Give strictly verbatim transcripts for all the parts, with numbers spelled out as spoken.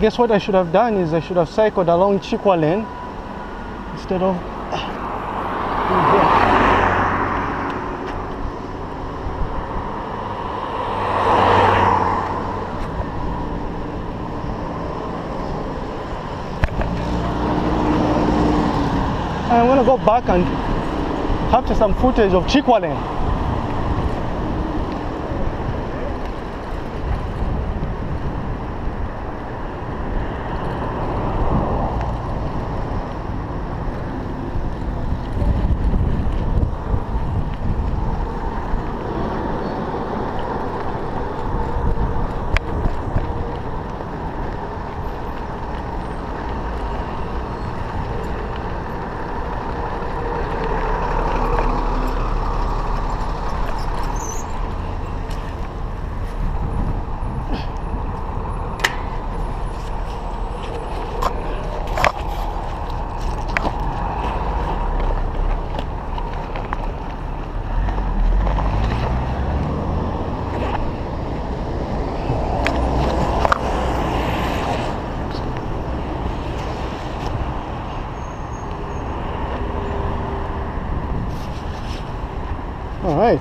guess what I should have done is I should have cycled along Chikwa Lane instead of in here. I'm gonna go back and capture some footage of Chikwa Lane. All right.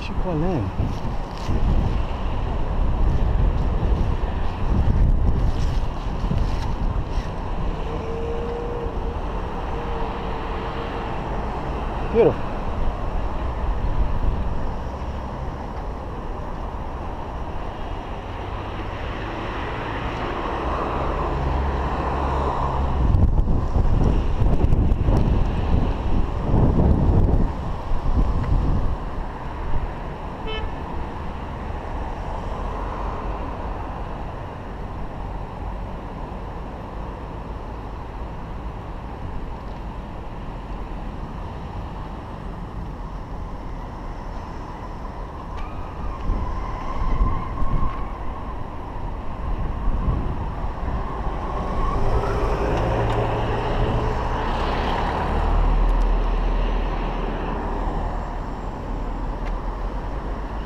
Chikwa Lane. Beautiful.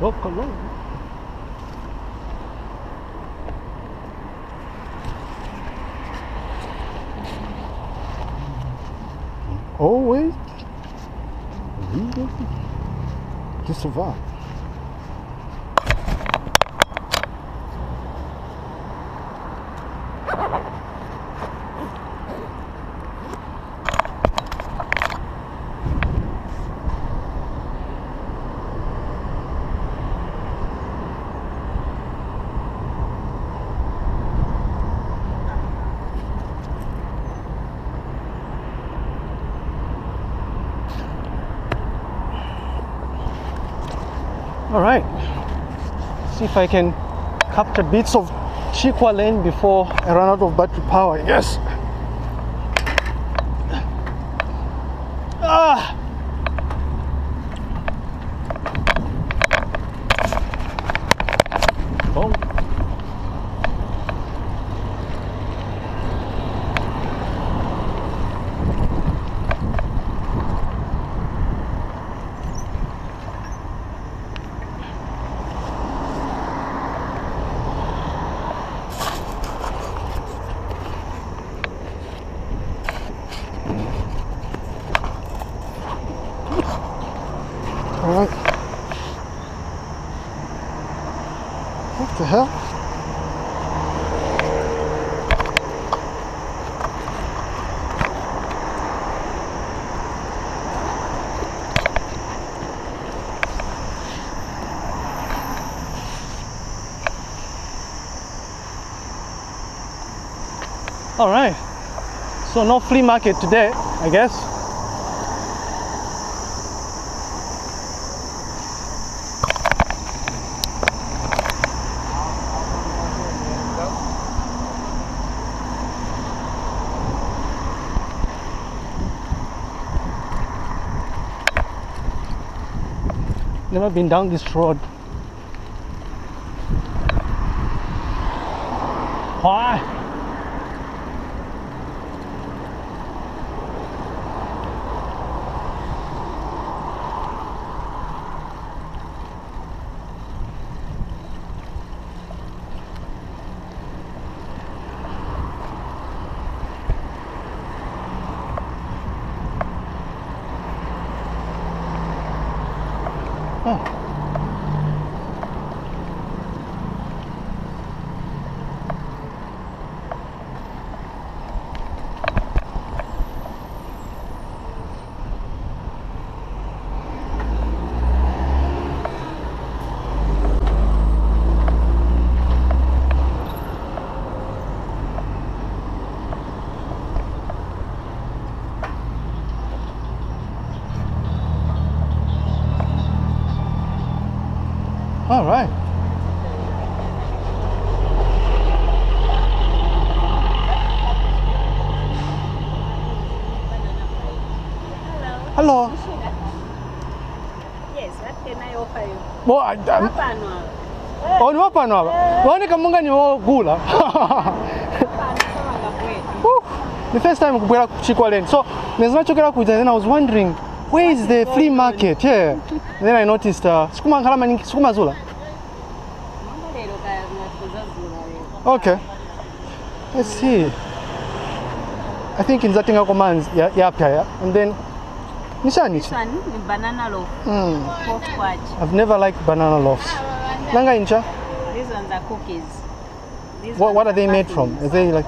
Oh, come on. Always leading to survive. All right, see if I can capture bits of Chikwa Lane before I run out of battery power, I guess. Ah! Alright. What the hell? Alright. So no flea market today, I guess. Never been down this road Hello. Yes, what can I offer you? Bo, I, I'm... Oh, no, no, no. Why don't you come and go? The first time we went to Chikwa Lane. So, then I was wondering, where is the flea market? Yeah. Then I noticed, uh, okay. Let's see. I think in that thing I commands, yeah, yeah, and then. This one is banana loaf. Mm. I've never liked banana loaves. These ones are cookies. These what, what are, are they made from? Are they like,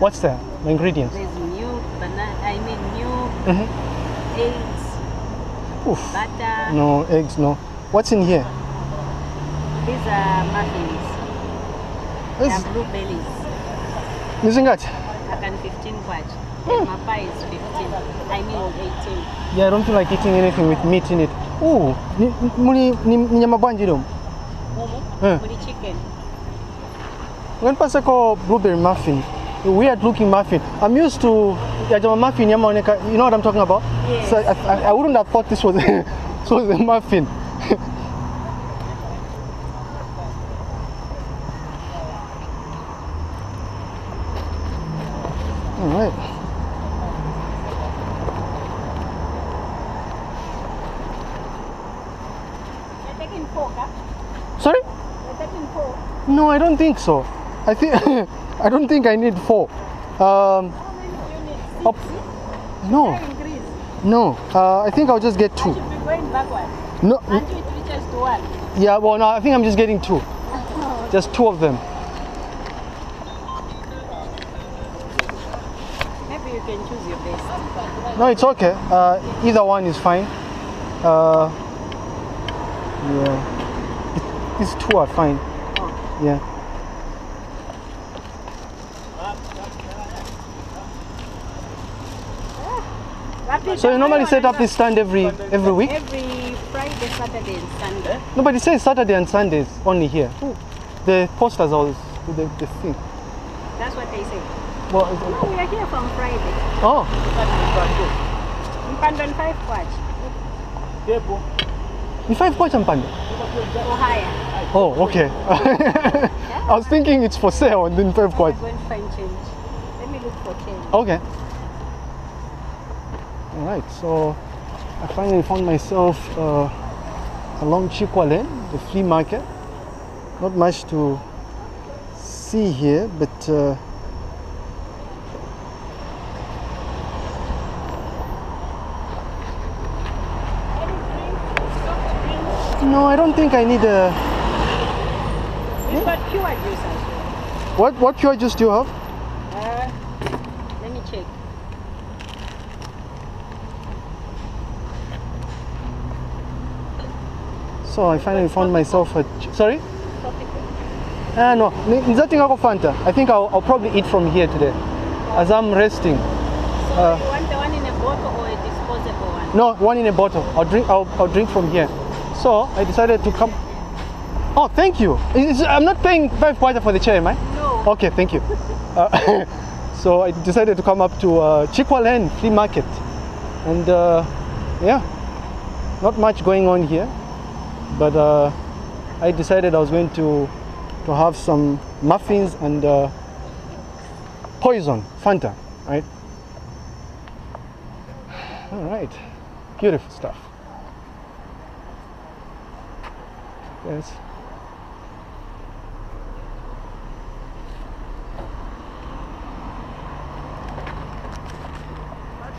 what's the ingredients? There's new banana. I mean new mm-hmm. eggs. Oof. Butter. No eggs. No. What's in here? These are muffins. These are blueberries. Using that? I can fifteen quart. Mm. My pie is fifteen. I mean eighteen. Yeah, I don't feel like eating anything with meat in it. Ooh, ni muni ni nyama banjirom. Huh? Muni chicken. When pasa ko blueberry muffin, a weird looking muffin. I'm used to yajama muffin yama oneka. You know what I'm talking about? Yes. So I, I, I wouldn't have thought this was a, this was a muffin. All right. Sorry? You're taking four? No, I don't think so. I think I don't think I need four. Um, How many do you need? Six? Up, no. No. Uh, I think I'll just get two. I should be going backwards. No. Until it reaches to one. Yeah. Well, no. I think I'm just getting two. Just two of them. Maybe you can choose your best. No, it's okay. Uh, either one is fine. Uh, yeah. These two are fine. Oh. Yeah. Ah, so you normally set up this stand every every week? Every Friday, Saturday and Sunday. Nobody says Saturday and Sundays only here. Ooh. The posters always the, the thing. That's what they say. Well, no, we are here from Friday. Oh. Mpando five watch. In five watch and panda. Or higher. Oh, okay. Yeah. I was thinking it's for sale and then five quid. I'm going to find change. Let me look for change. Okay. Alright, so I finally found myself uh, along Chikwa Lane, the flea market. Not much to see here, but uh, no, I don't think I need a. We've got Q R juice as well. What, what Q R juice do you have? Uh, let me check. So I finally found myself a. Sorry? Ah, uh, no. Nothing of Fanta. I think I'll, I'll probably eat from here today as I'm resting. So uh, you want the one in a bottle or a disposable one? No, one in a bottle. I'll drink, I'll, I'll drink from here. So I decided to come. Oh, thank you. It's, I'm not paying five quarter for the chair, am I? No. Okay, thank you. Uh, so I decided to come up to uh, Chikwa Lane Flea Market, and uh, yeah, not much going on here, but uh, I decided I was going to to have some muffins and uh, poison Fanta, right? All right, beautiful stuff. Yes. I'm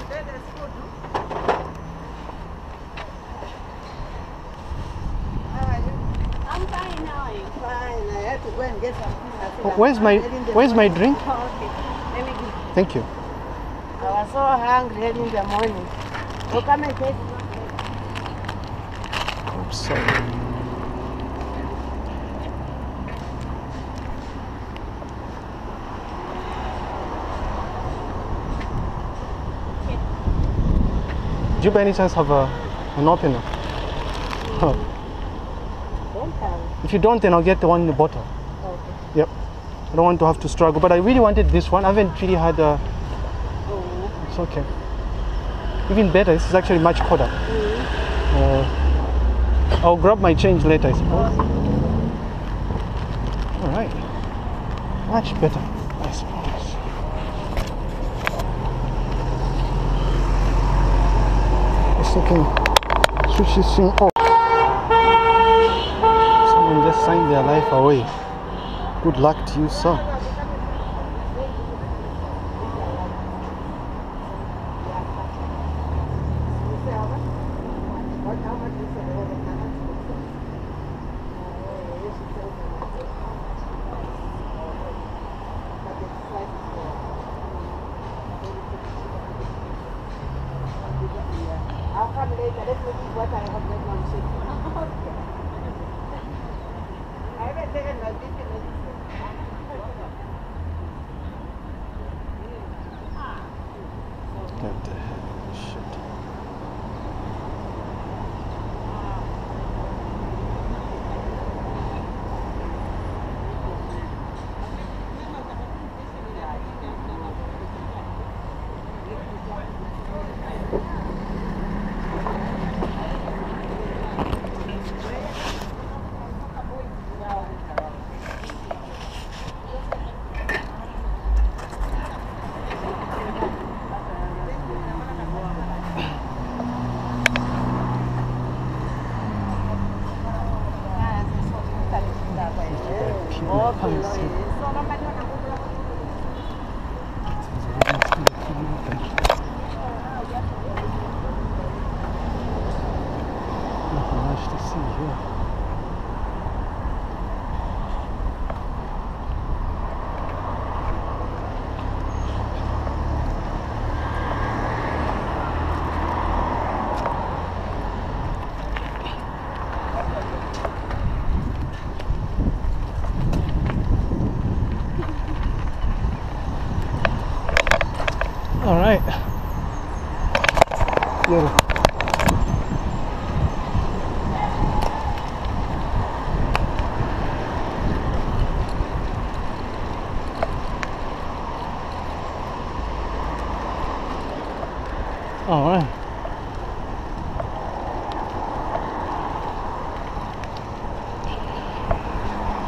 fine now. I'm fine. I have to go and get some food. Where's my Where's my drink? Oh, okay. Let me give you. Thank you. I was so hungry in the morning. So come and get it. I'm sorry. Do you by any chance have a, an opener? Huh. Don't have. If you don't, then I'll get the one in the bottle. Okay. Yep. I don't want to have to struggle, but I really wanted this one. I haven't really had a... Oh. It's okay. Even better, this is actually much colder. Uh, I'll grab my change later, I suppose. All right, much better, I suppose. Just looking, switch this thing off. Someone just signed their life away. Good luck to you, sir.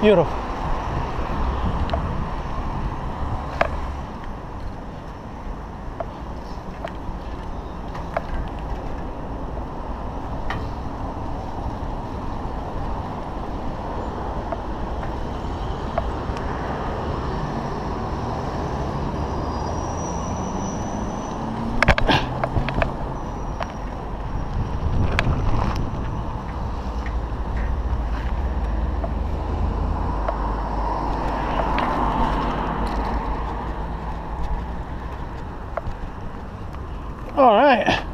Beautiful. All right.